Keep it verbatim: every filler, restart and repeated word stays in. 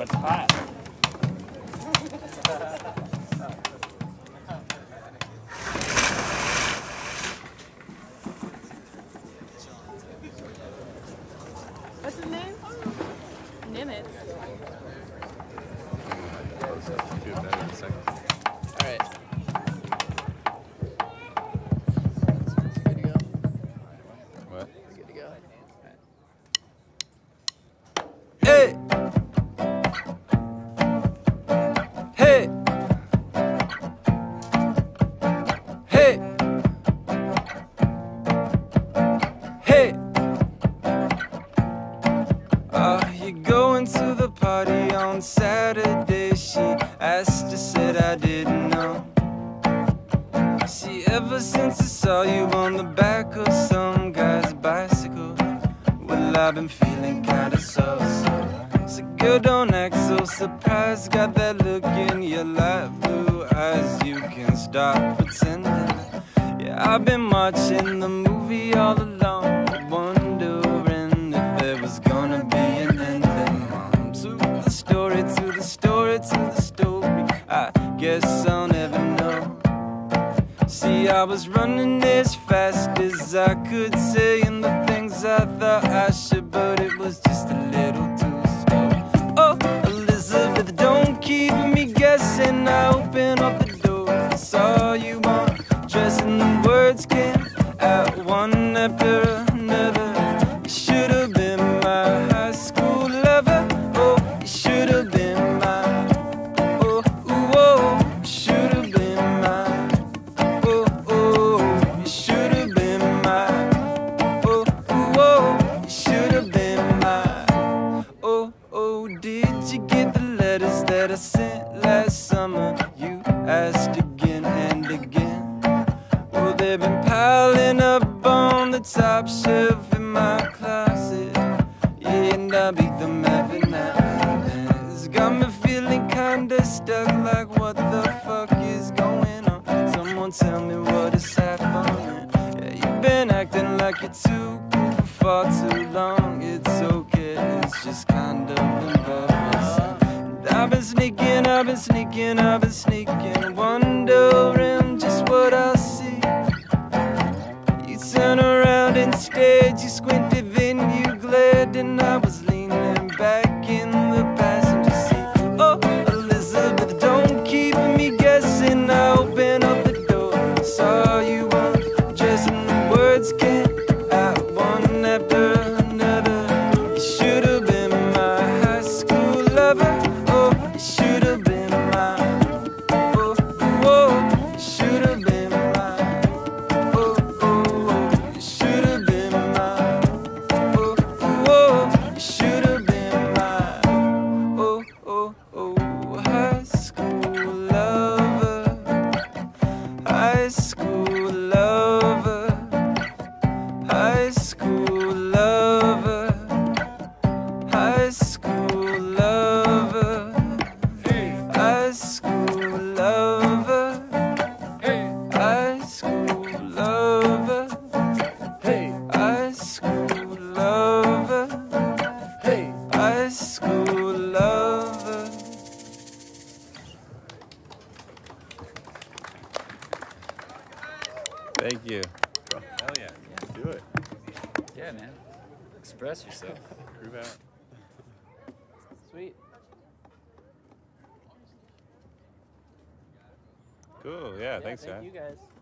Oh, it's hot. What's his name? Nimitz. All right. Good to go. What? Good to go. Hey. Hey. Hey. Hey. Are you going to the party on Saturday? She asked, I said I didn't know. See, ever since I saw you on the back of some guy's bicycle, well, I've been feeling kinda so-so. So girl, don't act so surprised. Got that look in your light blue eyes. You can stop pretending. Yeah, I've been watching the movie all along, wondering if there was gonna be an ending. Um, to the story, to the story, to the story. I guess I'll never know. See, I was running as fast as I could, saying the things I thought I should, but it was just a little too. And I open up the door, I saw you on, dressing the words came out one after another. You should have been my high school lover. Oh, you should have been my, oh, oh, oh, you should have been my, oh, oh, you should have been my, oh, oh, oh, you should have been my. Oh, oh, did you get the letters that I sent last summer? You asked again and again. Well, they've been piling up on the top shelf in my closet. Yeah, and I beat them every now and then. It's got me feeling kinda stuck, like what the fuck is going on? Someone tell me what is happening. Yeah, you've been acting like you're too cool for far too long. It's okay, it's just kind of embarrassing. I've been sneaking, I've been sneaking, I've been sneaking, wondering just what I'll see. You turn around and stared, you squinted, then you glared, and I was leaning back in the passenger seat. Oh, Elizabeth, don't keep me guessing. I opened up the door, I saw you on, dressing the words came out one after another. You should have been my high school lover. High school lover, high school lover, high school lover, high school lover, high school lover, high school lover, high school lover. Thank you. Bro. Hell yeah. yeah. Do it. Yeah, man. Express yourself. Groove out. Sweet. Cool. Yeah, yeah thanks, thank man. You guys.